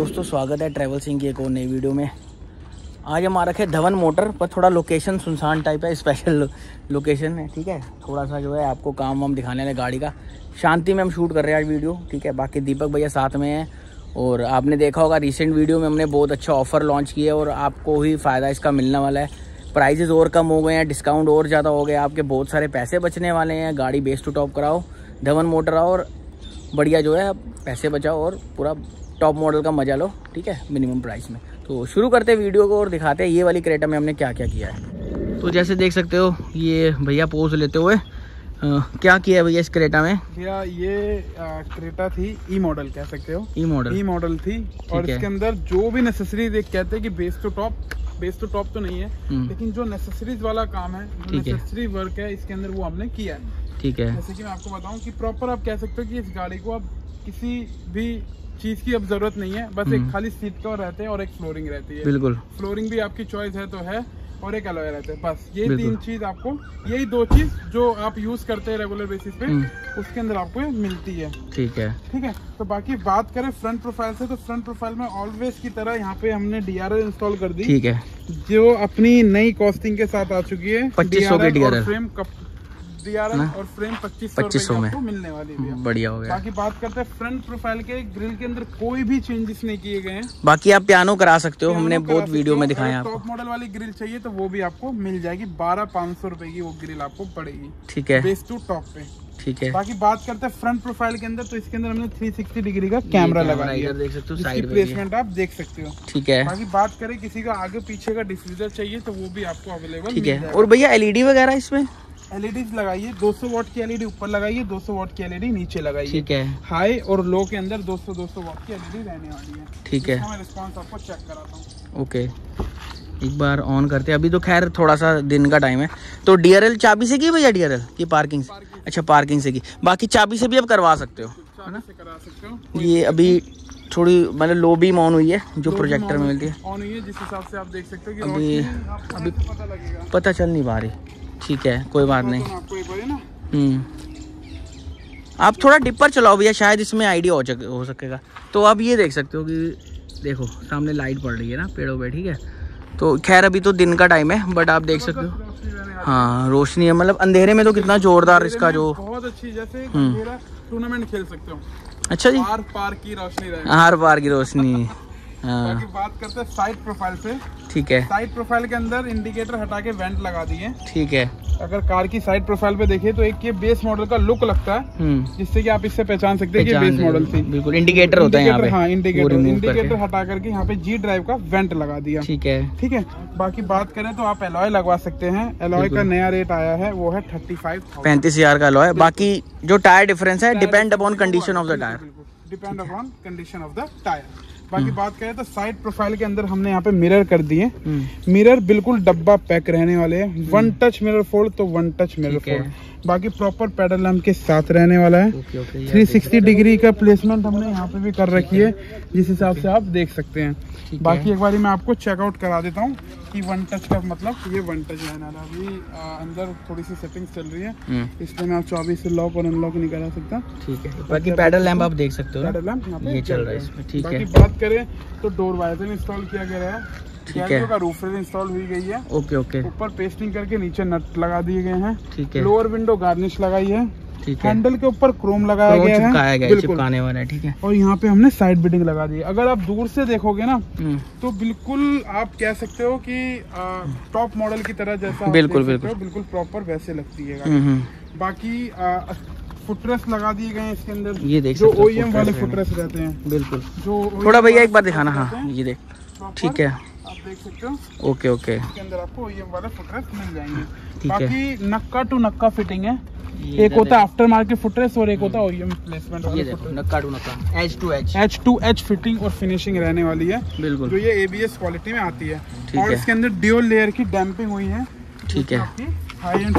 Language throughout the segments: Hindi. दोस्तों स्वागत है ट्रैवल सिंह की एक और नई वीडियो में। आज हम आ रखे धवन मोटर पर। थोड़ा लोकेशन सुनसान टाइप है, स्पेशल लोकेशन है, ठीक है। थोड़ा सा जो है आपको काम वाम दिखाने वाले गाड़ी का। शांति में हम शूट कर रहे हैं आज वीडियो, ठीक है। बाकी दीपक भैया साथ में हैं और आपने देखा होगा रिसेंट वीडियो में हमने बहुत अच्छा ऑफ़र लॉन्च किया है और आपको ही फ़ायदा इसका मिलने वाला है। प्राइजेज़ और कम हो गए हैं, डिस्काउंट और ज़्यादा हो गए, आपके बहुत सारे पैसे बचने वाले हैं। गाड़ी बेस टू टॉप कराओ, धवन मोटर आओ और बढ़िया जो है पैसे बचाओ और पूरा टॉप मॉडल का मजा लो, ठीक है, मिनिमम प्राइस में। तो शुरू करते हैं वीडियो को और दिखाते हैं ये वाली क्रेटा में हमने क्या क्या किया है। तो जैसे देख सकते हो ये भैया पोज लेते हुए क्या किया है भैया इस क्रेटा में। भैया ये क्रेटा थी ई मॉडल, कह सकते हो ई मॉडल थी। और इसके अंदर जो भी नेसेसरी कहते हैं कि बेस टू टॉप तो नहीं है, लेकिन जो नेसेसरीज वाला काम है, नेसेसरी वर्क है, इसके अंदर वो हमने किया है, ठीक है। जैसे कि मैं आपको बताऊँ कि प्रॉपर आप कह सकते हो कि इस गाड़ी को आप किसी भी चीज़ की अब जरूरत नहीं है, बस एक खाली सीट का रहते हैं और एक फ्लोरिंग रहती है। बिल्कुल, फ्लोरिंग भी आपकी चॉइस है तो है, और एक अलॉय रहते हैं, बस ये तीन चीज आपको, यही दो चीज जो आप यूज करते हैं रेगुलर बेसिस पे, उसके अंदर आपको मिलती है, ठीक है, ठीक है। तो बाकी बात करें फ्रंट प्रोफाइल से, तो फ्रंट प्रोफाइल में ऑलवेज की तरह यहाँ पे हमने DRO इंस्टॉल कर दी, ठीक है, जो अपनी नई कॉस्टिंग के साथ आ चुकी है। 2500 के DRO और फ्रेम 2500 में मिलने वाली है। बढ़िया हो गया। बाकी बात करते हैं फ्रंट प्रोफाइल के, ग्रिल के अंदर कोई भी चेंजेस नहीं किए गए हैं। बाकी आप पियानो करा सकते हो, हमने बहुत वीडियो में दिखाया आपको। टॉप मॉडल वाली ग्रिल चाहिए तो वो भी आपको मिल जाएगी, 12,500 रुपए की वो ग्रिल आपको पड़ेगी, ठीक है, बेस टू टॉप पे, ठीक है। बाकी बात करते हैं फ्रंट प्रोफाइल के अंदर, तो इसके अंदर हमने 360 डिग्री का कैमरा लगाया है, देख सकते हो, साइड प्लेसमेंट आप देख सकते हो, ठीक है। बाकी बात करें किसी का आगे पीछे का डिफ्यूजर चाहिए तो वो भी आपको अवेलेबल, ठीक है। और भैया LED वगैरह इसमें LED लगाइए, 200 वाट की LED ऊपर लगाइए, 200 वाट की LED नीचे लगाइए, ठीक है। हाई और लो के अंदर 200 वाट की LED रहने वाली है, ठीक है। मैं रिस्पांस आपको चेक कराता हूं। ओके, एक बार ऑन करते हैं। अभी तो खैर थोड़ा सा दिन का टाइम है। तो DRL चाबी से की भैया, DRL की पार्किंग से, अच्छा पार्किंग से की, बाकी चाबी से भी आप करवा सकते हो, है ना, करा सकते हो। ये अभी थोड़ी मतलब लो बीम ऑन हुई है, जो प्रोजेक्टर में मिलती है ऑन हुई है, जिस हिसाब से आप देख सकते हो कि अभी पता चल नहीं पा रही, ठीक है, कोई बात नहीं। आप थोड़ा डिपर चलाओ भैया, शायद इसमें आइडिया हो सकेगा। तो आप ये देख सकते हो कि देखो सामने लाइट पड़ रही है ना पेड़ों पे, ठीक है। तो खैर अभी तो दिन का टाइम है, बट आप देख सकते हो, हाँ रोशनी है, मतलब अंधेरे में तो कितना जोरदार इसका जो, बहुत अच्छी, जैसे टूर्नामेंट खेल सकते हो। अच्छा जी, हर पार की रोशनी। हाँ। बाकी बात करते हैं साइड प्रोफाइल से, ठीक है। साइड प्रोफाइल के अंदर इंडिकेटर हटा के वेंट लगा दिए, ठीक है। अगर कार की साइड प्रोफाइल पे देखिए तो एक ये बेस मॉडल का लुक लगता है, जिससे कि आप इससे पहचान सकते हैं कि बेस मॉडल थी। बिल्कुल, इंडिकेटर होता है यहाँ पे, हाँ इंडिकेटर हटा करके यहाँ पे G ड्राइव का वेंट लगा दिया, ठीक है, ठीक है। बाकी बात करें तो आप एलॉय लगवा सकते हैं, एलॉय का नया रेट आया है, वो है 35,000 का एलॉय। बाकी जो टायर डिफरेंस है depend upon condition of the tyre, depend upon condition of the tyre. बाकी बात करें तो साइड प्रोफाइल के अंदर हमने यहाँ पे मिरर कर दिए, मिरर बिल्कुल डब्बा पैक रहने वाले हैं, 1 टच मिरर फोल्ड तो 1 टच मिरर फोल्ड। बाकी प्रॉपर पेडल लैंप के साथ रहने वाला है। ओके, ओके, 360 डिग्री का प्लेसमेंट हमने यहाँ पे भी कर रखी है, जिस हिसाब से आप देख सकते हैं। बाकी एक बार मैं आपको चेकआउट करा देता हूँ कि 1 टच का मतलब ये 1 टच रहने वाला। अभी अंदर थोड़ी सी सेटिंग्स चल रही है, इसलिए मैं आप चाबी से लॉक और अनलॉक नहीं करा सकता, ठीक है। बाकी पेडल लैंप आप देख सकते हो, पेडल लैंप यहाँ पे चल रहा है, ठीक है। करें तो डोर वाइजर इंस्टॉल किया गया है, ठीक है। का रूफ रेल इंस्टॉल हुई गई है, ओके ओके। ऊपर पेस्टिंग करके नीचे नट लगा दिए गए हैं, ठीक है। लोअर विंडो गार्निश लगाई है, ठीक है। हैंडल के ऊपर क्रोम लगाया गया है, बिल्कुल चिपकाने वाला है, ठीक है। और यहाँ पे हमने साइड बीडिंग लगा दी है। अगर आप दूर से देखोगे ना तो बिल्कुल आप कह सकते हो कि टॉप मॉडल की तरह, जैसा बिल्कुल बिल्कुल प्रॉपर वैसे लगती है। बाकी फुटरेस्ट लगा दिए गए हैं इसके अंदर, ये देख सकते हो, OEM वाले फुटरेस्ट रहते हैं, बिल्कुल जो थोड़ा भैया एक बार दिखाना, हाँ ये देख, ठीक है, आप देख सकते हो, ओके ओके। इसके अंदर आपको OEM वाले फुटरेस्ट मिल जाएंगे। बाकी नक्का टू नक्का फिटिंग है, एक होता है आफ्टर मार्केट फुटरेस्ट और एक होता है OEM प्लेसमेंट वाले फुटरेस्ट, नक्का टू नक्का, एज टू एज फिटिंग और फिनिशिंग रहने वाली है, बिल्कुल, जो ये ABS क्वालिटी में आती है। और इसके अंदर ड्यूल लेयर की डैम्पिंग हुई है, ठीक है,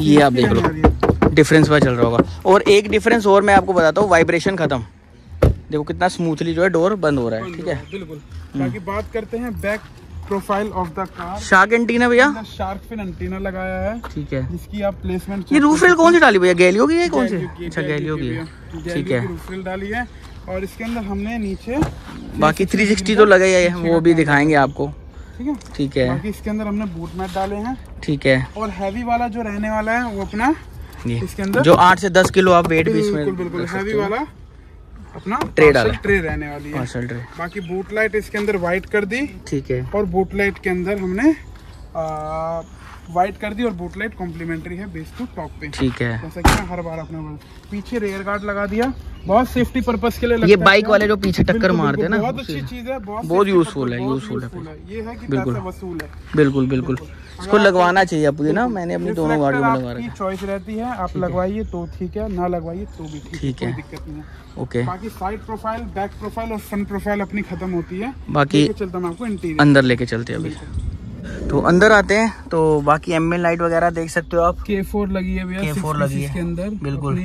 ये आप देख लो डिफरेंस वह चल रहा होगा। और एक डिफरेंस और मैं आपको बताता हूँ, वाइब्रेशन खत्म, देखो कितना स्मूथली जो है डोर बंद हो रहा है, ठीक है, बिल्कुल। बाकी बात करते हैं back profile of the car, shark antenna भैया, शार्क फिन एंटीना लगाया है, ठीक है, जिसकी आप प्लेसमेंट। ये रूफ रेल कौन सी डाली भैया, गैलियो की है, कौन सी, अच्छा गैलियो की, ठीक है, रूफ रेल डाली है। और इसके अंदर हमने नीचे बाकी 360 तो लगा ही है, हम वो भी दिखाएंगे आपको, ठीक है। ठीक है, बाकी इसके अंदर हमने बूट मैट डाले हैं, ठीक है। और हैवी वाला जो रहने वाला है वो अपना इसके अंदर जो 8 से 10 किलो आप वेट भी इसमें, बिल्कुल हैवी वाला अपना ट्रे रहने वाली है। बाकी बूट लाइट इसके अंदर वाइट कर दी, ठीक है। और बूट लाइट के अंदर हमने वाइट कर दी और बूट लाइट कॉम्प्लीमेंट्री है बेस टू टॉप पे, ठीक है। जैसा कि हर बार अपने पीछे रेयर गार्ड लगा दिया, बहुत सेफ्टी पर्पस के लिए लगता है। ये बाइक वाले जो पीछे टक्कर मारते हैं ना, बहुत अच्छी चीज है, बहुत यूजफुल है, यूजफुल है ये, है कि पैसा वसूल है, बिल्कुल बिल्कुल। इसको लगवाना चाहिए आपको ना, मैंने अपनी दोनों गाड़ियों में लगवा रखा है। चॉइस रहती है, आप लगवाइए तो ठीक है, ना लगवाइए तो भी ठीक है, कोई दिक्कत नहीं है, ओके। बाकी साइड प्रोफाइल, बैक प्रोफाइल और फ्रंट प्रोफाइल अपनी खत्म होती है। बाकी चलता हूं आपको इंटीरियर, अंदर लेके चलते हैं। अभी तो अंदर आते हैं तो बाकी एम एल लाइट वगैरह देख सकते हो आप। K4 लगी है भैया, K4 लगी है अंदर, बिल्कुल।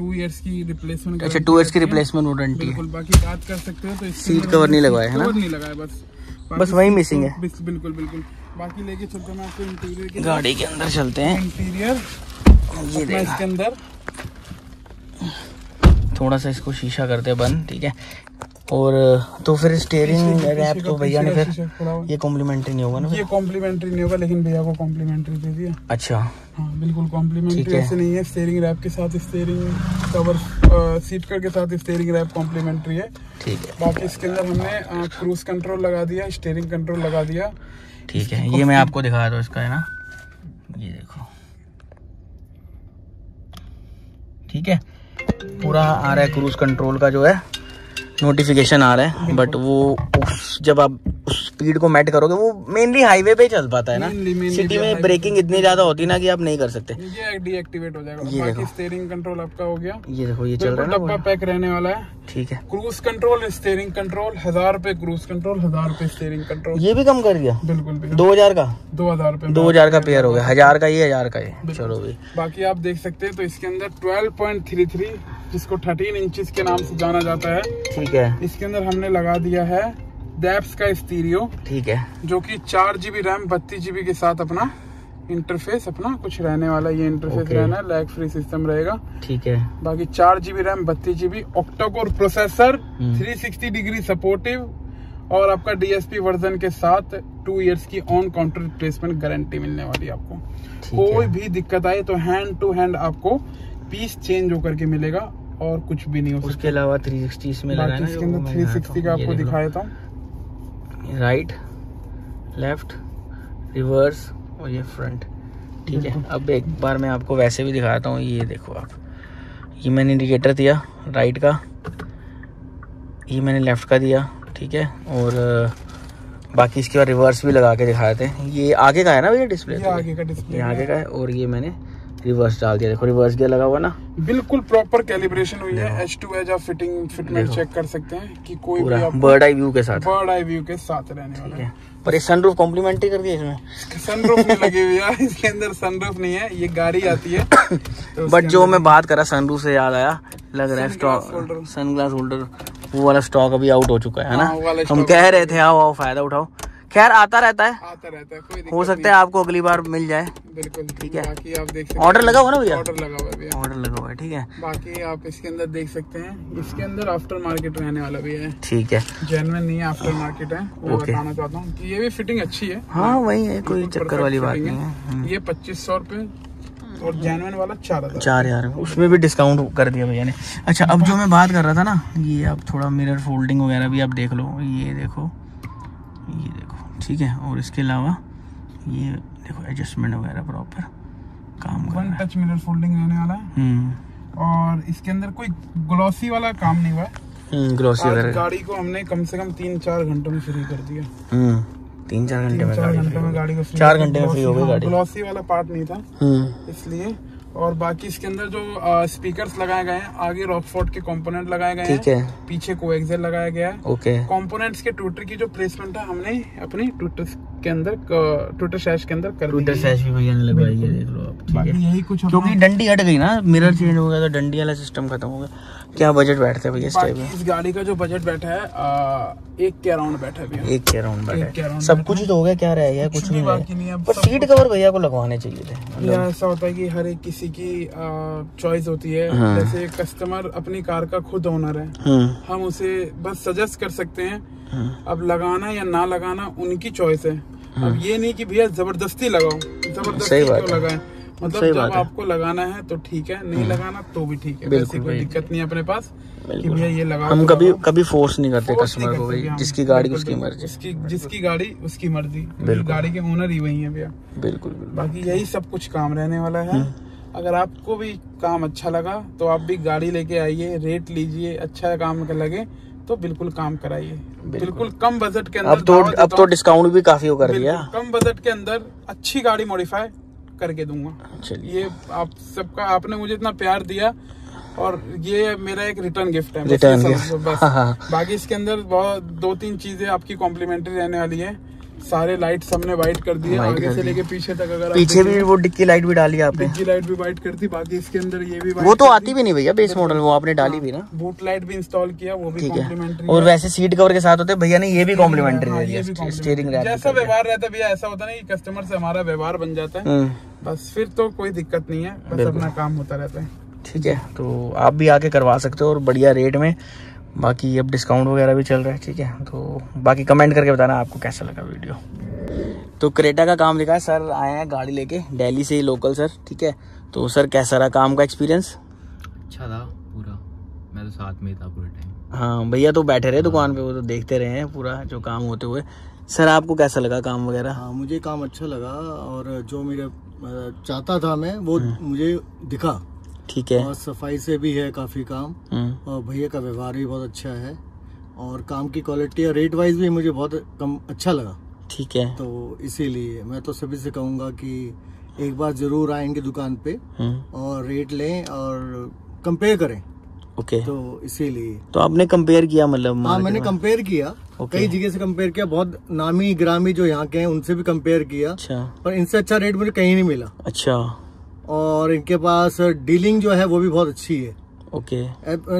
2 इयर्स की रिप्लेसमेंट, अच्छा 2 इयर्स की रिप्लेसमेंट वारंटी, बिल्कुल। बाकी बात कर सकते हो तो सीट कवर नहीं लगाया है ना, नहीं लगाया, बस वही मिसिंग है, बिल्कुल बिल्कुल। बाकी लेके चलते हैं आपको इंटीरियर के, गाड़ी के अंदर चलते हैं। इंटीरियर ये देखो, इसके अंदर थोड़ा सा इसको शीशा करते हैं बंद, ठीक है। और तो फिर स्टीयरिंग रैप तो भैया ने फिर ये कॉम्प्लीमेंट्री नहीं होगा ना, ये कॉम्प्लीमेंट्री नहीं होगा, लेकिन भैया को कॉम्प्लीमेंट्री दे दिया। अच्छा हाँ, बिल्कुल कॉम्प्लीमेंट्री ऐसे नहीं है। स्टीयरिंग रैप के साथ स्टीयरिंग कवर, सीट कवर के साथ स्टीयरिंग रैप कॉम्प्लीमेंट्री है, ठीक है। बाकी इसके अंदर हमने क्रूज कंट्रोल लगा दिया, स्टीयरिंग कंट्रोल लगा दिया, ठीक है। ये मैं आपको दिखा रहा हूँ इसका, है ना, ये देखो, ठीक है। पूरा आ रहा है क्रूज कंट्रोल का जो है नोटिफिकेशन आ रहा है, बट वो जब आप उस स्पीड को मैट करोगे, वो मेनली हाईवे पे चल पाता है ना, सिटी में ब्रेकिंग इतनी ज्यादा होती है ना कि आप नहीं कर सकते, ये डीएक्टिवेट हो जाएगा। बाकी स्टीयरिंग कंट्रोल आपका हो गया, ये देखो ये चल रहा है ना, डब्बा पैक रहने वाला है, ठीक है। क्रूज कंट्रोल, स्टीयरिंग कंट्रोल, 1000 रुपए क्रूज कंट्रोल, 1000 रुपए स्टीयरिंग कंट्रोल, ये भी कम कर दिया, बिल्कुल। 2000 का 2000 का पेयर हो गया, 1000 का ये, 1000 का ये, चलो भाई। बाकी आप देख सकते हैं तो इसके अंदर 12.33 जिसको 13 इंच के नाम से जाना जाता है, ठीक है। इसके अंदर हमने लगा दिया है डेप्स का स्टीरियो, ठीक है, जो कि 4 जीबी रैम 32 जीबी के साथ अपना इंटरफेस अपना कुछ रहने वाला, ये इंटरफेस रहना है, लैग फ्री सिस्टम रहेगा, ठीक है। बाकी 4 GB RAM 32 GB, octacore processor, 360 degree supportive और आपका डीएसपी वर्जन के साथ 2 इयर्स की ऑन काउंटर रिप्लेसमेंट गारंटी मिलने वाली है आपको। कोई भी दिक्कत आए तो हैंड टू हैंड आपको पीस चेंज होकर के मिलेगा और कुछ भी नहीं हो सकता। उसके अलावा 360 इसमें लगा है ना, इसके अंदर 360 का आपको दिखाया था, राइट, लेफ्ट, रिवर्स और ये फ्रंट, ठीक है। अब एक बार मैं आपको वैसे भी दिखाता हूँ, ये देखो आप, ये मैंने इंडिकेटर दिया राइट का, ये मैंने लेफ्ट का दिया, ठीक है। और बाकी इसके बाद रिवर्स भी लगा के दिखाए थे, ये आगे का है ना भैया डिस्प्ले, आगे का है। और ये मैंने रिवर्स डाल दिया, देखो रिवर्स गियर लगा हुआ ना, बिल्कुल प्रॉपर कैलिब्रेशन हुई है, एज टू एज आप फिटिंग फिटमेंट चेक कर सकते हैं कि कोई भी आप बर्ड आई व्यू के साथ, बर्ड आई व्यू के साथ रहने वाला है। पर ये सनरूफ कॉम्प्लीमेंट्री कर दिया, इसमें सनरूफ नहीं लगी हुई है, इसके अंदर सनरूफ नहीं है, ये गाड़ी आती है तो बट जो मैं बात करा सनरूफ से याद आया, लग रहा है स्टॉक सनग्लास होल्डर वो वाला स्टॉक अभी आउट हो चुका है ना, हम कह रहे थे आओ फायदा उठाओ। खैर आता रहता है, कोई हो सकता है आपको अगली बार मिल जाए, बिल्कुल, ठीक है। बाकी आप देख सकते हैं ऑर्डर लगा हुआ ना भैया, ऑर्डर लगा हुआ है, ठीक है। बाकी आप इसके अंदर देख सकते हैं, इसके अंदर आफ्टर मार्केट रहने वाला भी है, ठीक है, जेन्युइन नहीं है, आफ्टर मार्केट है, वो बताना चाहता हूँ कि ये भी फिटिंग अच्छी है, हाँ वही है, कोई चक्कर वाली बात नहीं है। ये 2500 रुपए और जेन्युइन वाला 4000, उसमें भी डिस्काउंट कर दिया भैया ने। अच्छा अब जो मैं बात कर रहा था ना, ये आप थोड़ा मिरर फोल्डिंग वगैरह भी आप देख लो, ये देखो, ये देखो, ठीक है। और इसके अलावा ये देखो एडजस्टमेंट वगैरह प्रॉपर काम कर रहा है, वन टच मिरर फोल्डिंग रहने वाला है। और इसके अंदर कोई ग्लॉसी वाला काम नहीं हुआ है, ग्लॉसी वगैरह गाड़ी को हमने कम से कम 3-4 घंटों में फ्री कर दिया, 3-4 घंटे में गाड़ी को, 4 घंटे में फ्री हो गई गाड़ी, ग्लॉसी वाला पार्ट नहीं था इसलिए। और बाकी इसके अंदर जो स्पीकर्स लगाए गए हैं, आगे रॉकफोर्ड के कंपोनेंट लगाए गए हैं, पीछे कोएक्सल लगाया गया है, ओके। कंपोनेंट्स के ट्विटर की जो प्लेसमेंट है, हमने अपने ट्विटर सैश के अंदर भी भैया ने लगवाई है, देख लो आप, ठीक है। यही कुछ, क्योंकि डंडी हट गई ना, मिरर चेंज हो गया तो डंडी वाला सिस्टम खत्म हो गया, क्या बजट बैठता है भैया इस टाइप में? इस गाड़ी का जो बजट बैठा है 1 के अराउंड बैठा है भैया। 1 के अराउंड बैठा है। सब कुछ तो हो गया, क्या रह गया? कुछ नहीं बाकी नहीं है। पर सीट कवर भैया को लगवाने चाहिए थे। यार ऐसा होता है कि हर एक किसी की चॉइस होती है। जैसे कस्टमर अपनी कार का खुद ओनर है, हम उसे बस सजेस्ट कर सकते हैं। अब लगाना या ना लगाना उनकी चॉइस है। अब ये नहीं कि भैया जबरदस्ती लगाओ, जबरदस्ती क्यों लगाएं। मतलब जब आपको लगाना है तो ठीक है, नहीं लगाना तो भी ठीक है, वैसे कोई दिक्कत नहीं है अपने पास कि भैया ये लगाओ। हम कभी फोर्स नहीं करते कस्टमर को, जिसकी गाड़ी उसकी मर्जी, जिसकी गाड़ी उसकी मर्जी। गाड़ी के ओनर ही वही है भैया। बिल्कुल। बाकी यही सब कुछ काम रहने वाला है। अगर आपको भी काम अच्छा लगा तो आप भी गाड़ी लेके आइए, रेट लीजिए, अच्छा काम लगे तो बिल्कुल काम कराइए, बिल्कुल कम बजट के अंदर। अब तो डिस्काउंट भी काफी होगा भैया। कम बजट के अंदर अच्छी गाड़ी मॉडिफाई करके दूंगा। ये आप सबका, आपने मुझे इतना प्यार दिया और ये मेरा एक रिटर्न गिफ्ट है। बस बाकी इसके अंदर बहुत 2-3 चीजें आपकी कॉम्प्लीमेंट्री रहने वाली है। सारे लाइट सबने व्हाइट कर दिए, आगे से लेके पीछे तक। अगर पीछे भी वो डिक्की लाइट भी डाली आपने, डिक्की लाइट भी व्हाइट कर दी। बाकी इसके अंदर ये भी वो तो आती भी नहीं भैया बेस मॉडल, वो आपने डाली भी ना। बूट लाइट भी इंस्टॉल किया, वो भी कॉम्प्लीमेंट्री। और वैसे सीट कवर के साथ होते भैया ने, ये भी कॉम्प्लीमेंट्री। स्टीयरिंग जैसा व्यवहार रहता है भैया, ऐसा होता ना कि कस्टमर से हमारा व्यवहार बन जाता है, बस फिर तो कोई दिक्कत नहीं है, बस अपना काम होता रहता है। ठीक है, तो आप भी आके करवा सकते हो और बढ़िया रेट में। बाकी अब डिस्काउंट वगैरह भी चल रहा है। ठीक है, तो बाकी कमेंट करके बताना आपको कैसा लगा वीडियो। तो क्रेटा का काम दिखा है, सर आए हैं गाड़ी लेके दिल्ली से ही, लोकल सर। ठीक है, तो सर कैसा रहा काम का एक्सपीरियंस? अच्छा था पूरा, मैं तो साथ में ही था पूरे टाइम। हाँ भैया तो बैठे रहे दुकान पे, वो तो देखते रहे हैं पूरा जो काम होते हुए। सर आपको कैसा लगा काम वगैरह? हाँ मुझे काम अच्छा लगा और जो मेरा चाहता था मैं वो मुझे दिखा। ठीक है, और सफाई से भी है काफी काम, और भैया का व्यवहार भी बहुत अच्छा है, और काम की क्वालिटी और रेट वाइज भी मुझे बहुत कम अच्छा लगा। ठीक है, तो इसीलिए मैं तो सभी से कहूँगा कि एक बार जरूर आएंगे दुकान पे और रेट लें और कंपेयर करें। ओके, तो इसीलिए तो आपने कंपेयर किया मतलब? हाँ मैंने कंपेयर किया, कई जगह से कंपेयर किया, बहुत नामी ग्रामी जो यहाँ के हैं उनसे भी कंपेयर किया, पर इनसे अच्छा रेट मुझे कहीं नहीं मिला। अच्छा, और इनके पास डीलिंग जो है वो भी बहुत अच्छी है। ओके,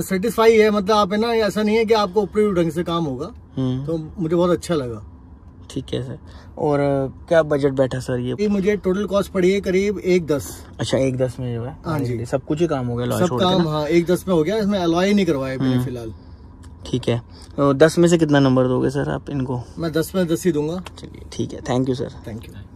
सेटिस्फाई है, मतलब आप है ना, ऐसा नहीं है कि आपको ऊपरी ढंग से काम होगा, तो मुझे बहुत अच्छा लगा। ठीक है सर, और क्या बजट बैठा सर? ये मुझे टोटल कॉस्ट पड़ी है करीब 110। अच्छा, 110 में जो है? हाँ जी, सब कुछ ही काम हो गया, सब काम। हाँ 110 में हो गया, इसमें अलॉय नहीं करवाया मैंने फिलहाल। ठीक है, 10 में से कितना नंबर दोगे सर आप इनको? मैं 10 में 10 ही दूंगा। चलिए ठीक है, thank you sir. Thank you.